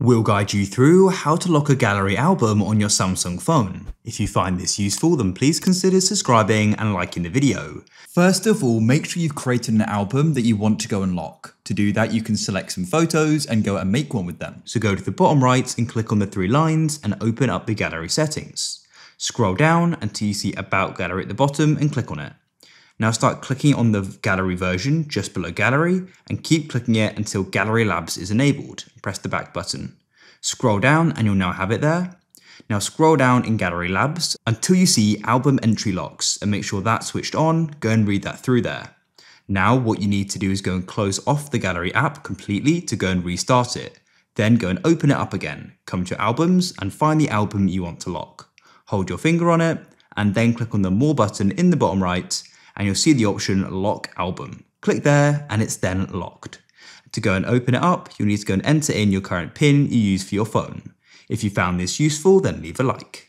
We'll guide you through how to lock a gallery album on your Samsung phone. If you find this useful, then please consider subscribing and liking the video. First of all, make sure you've created an album that you want to go and lock. To do that, you can select some photos and go and make one with them. So go to the bottom right and click on the three lines and open up the gallery settings. Scroll down until you see About Gallery at the bottom and click on it. Now start clicking on the gallery version just below gallery and keep clicking it until Gallery Labs is enabled. Press the back button. Scroll down and you'll now have it there. Now scroll down in Gallery Labs until you see Album Entry Locks and make sure that's switched on. Go and read that through there. Now what you need to do is go and close off the gallery app completely to go and restart it. Then go and open it up again. Come to Albums and find the album you want to lock. Hold your finger on it and then click on the More button in the bottom right. And you'll see the option Lock Album. Click there and it's then locked. To go and open it up, you'll need to go and enter in your current PIN you use for your phone. If you found this useful, then leave a like.